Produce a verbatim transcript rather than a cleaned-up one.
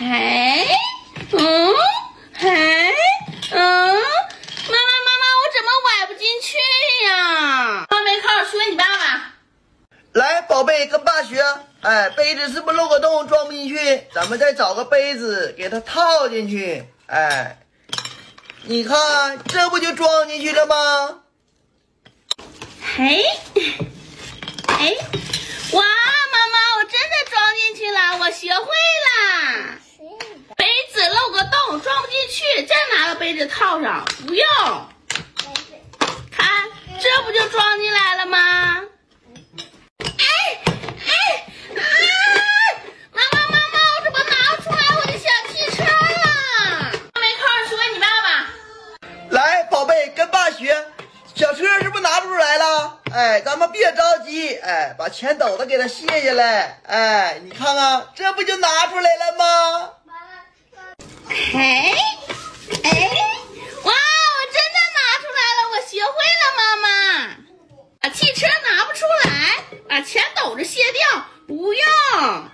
还，嗯，还，嗯，妈妈妈妈，我怎么崴不进去呀？妈没空，学你爸爸。来，宝贝，跟爸学。哎，杯子是不是漏个洞装不进去？咱们再找个杯子给它套进去。哎，你看，这不就装进去了吗？嘿，哎，哇！ 我学会啦，杯子漏个洞，装不进去，再拿个杯子套上，不用。看，这不就装进来了吗？哎哎啊！妈妈妈妈，我怎么拿不出来我的小汽车了？没空学你爸爸。来，宝贝，跟爸学。小车是不是拿不出来了？ 哎，咱们别着急，哎，把钱斗子给它卸下来，哎，你看看，这不就拿出来了吗？哎，哎，哇，我真的拿出来了，我学会了，妈妈。把汽车拿不出来，把钱斗子卸掉，不用。